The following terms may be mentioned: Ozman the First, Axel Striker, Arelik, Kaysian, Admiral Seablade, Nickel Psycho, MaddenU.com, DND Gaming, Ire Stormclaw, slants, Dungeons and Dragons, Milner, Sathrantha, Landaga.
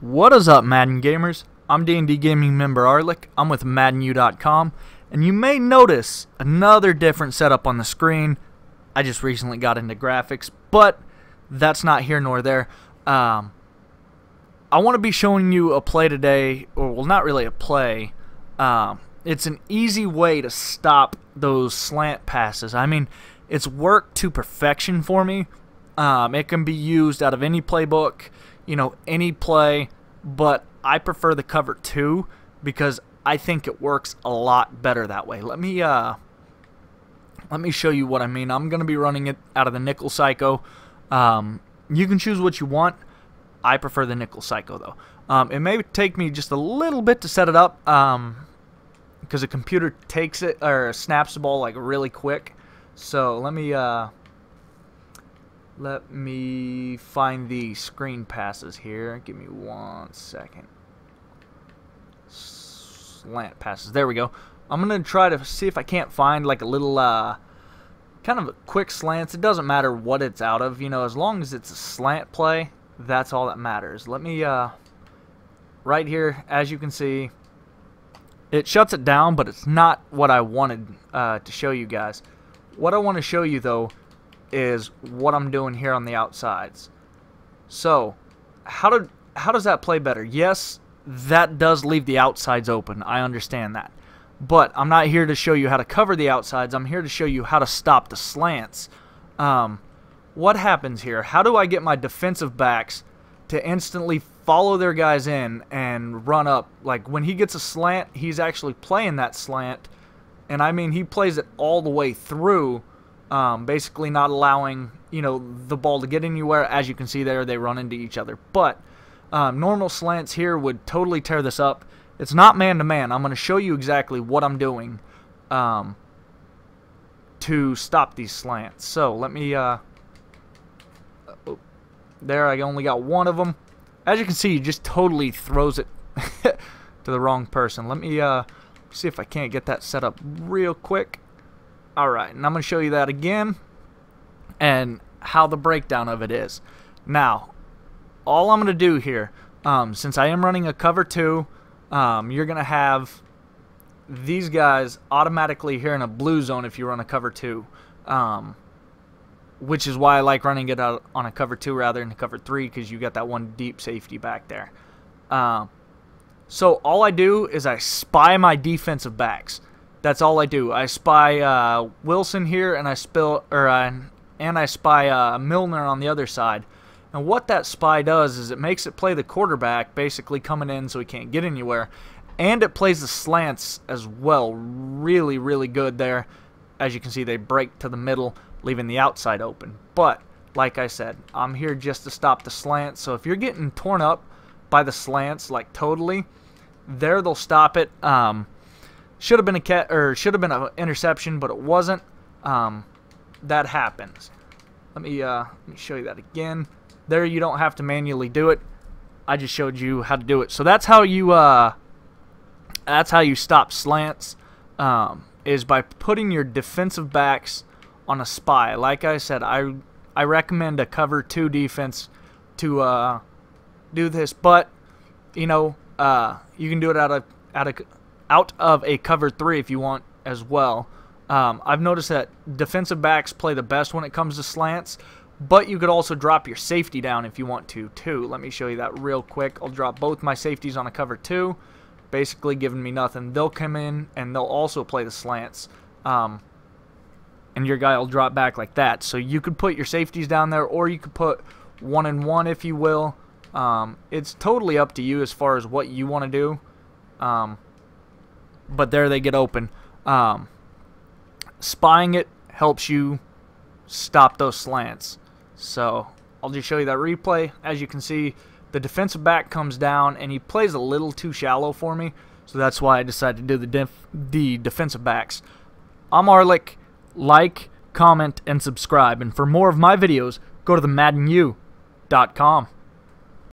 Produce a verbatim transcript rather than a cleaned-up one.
What is up, Madden gamers? I'm D N D Gaming member Arelik. I'm with Madden U dot com, and you may notice another different setup on the screen. I just recently got into graphics, but that's not here nor there. Um, I want to be showing you a play today, or well, not really a play. Um, it's an easy way to stop those slant passes. I mean, it's worked to perfection for me. Um, it can be used out of any playbook. You know, any play, but I prefer the cover two because I think it works a lot better that way. Let me uh, let me show you what I mean. I'm gonna be running it out of the Nickel Psycho. Um, you can choose what you want. I prefer the Nickel Psycho though. Um, it may take me just a little bit to set it up because um, the computer takes it or snaps the ball like really quick. So let me. Uh, Let me find the screen passes here. Give me one second. Slant passes. There we go. I'm going to try to see if I can't find like a little uh, kind of a quick slants. It doesn't matter what it's out of. You know, as long as it's a slant play, that's all that matters. Let me, uh, right here, as you can see, it shuts it down, but it's not what I wanted uh, to show you guys. What I want to show you, though, is what I'm doing here on the outsides. So how did how does that play better? Yes, that does leave the outsides open. I understand that, but I'm not here to show you how to cover the outsides. I'm here to show you how to stop the slants. Um, what happens here? How do I get my defensive backs to instantly follow their guys in and run up? Like when he gets a slant, he's actually playing that slant, and I mean he plays it all the way through. Um, basically not allowing, you know, the ball to get anywhere. As you can see there, they run into each other. But um, normal slants here would totally tear this up. It's not man-to-man. I'm going to show you exactly what I'm doing um, to stop these slants. So let me... Uh, oh, there, I only got one of them. As you can see, he just totally throws it to the wrong person. Let me uh, see if I can't get that set up real quick. Alright, and I'm going to show you that again and how the breakdown of it is. Now, all I'm going to do here, um, since I am running a cover two, um, you're going to have these guys automatically here in a blue zone if you run a cover two, um, which is why I like running it out on a cover two rather than a cover three because you got that one deep safety back there. Uh, so all I do is I spy my defensive backs. That's all I do. I spy uh, Wilson here, and I spill, or uh, and I spy uh, Milner on the other side. And what that spy does is it makes it play the quarterback, basically coming in so he can't get anywhere, and it plays the slants as well. Really, really good there. As you can see, they break to the middle, leaving the outside open. But like I said, I'm here just to stop the slants. So if you're getting torn up by the slants, like totally, there they'll stop it. Um, Should have been a cat, or should have been an interception, but it wasn't. Um, that happens. Let me uh, let me show you that again. There, you don't have to manually do it. I just showed you how to do it. So that's how you uh, that's how you stop slants um, is by putting your defensive backs on a spy. Like I said, I I recommend a cover two defense to uh, do this, but you know uh, you can do it out of out of out of a cover three if you want as well. Um, I've noticed that defensive backs play the best when it comes to slants, but you could also drop your safety down if you want to too. Let me show you that real quick. I'll drop both my safeties on a cover two, basically giving me nothing. They'll come in and they'll also play the slants, um, and your guy will drop back like that. So you could put your safeties down there, or you could put one and one if you will. Um, it's totally up to you as far as what you want to do. Um, But there they get open. Um, spying it helps you stop those slants. So I'll just show you that replay. As you can see, the defensive back comes down, and he plays a little too shallow for me. So that's why I decided to do the, def the defensive backs. I'm Arelik. Like, comment, and subscribe. And for more of my videos, go to the Madden U dot com.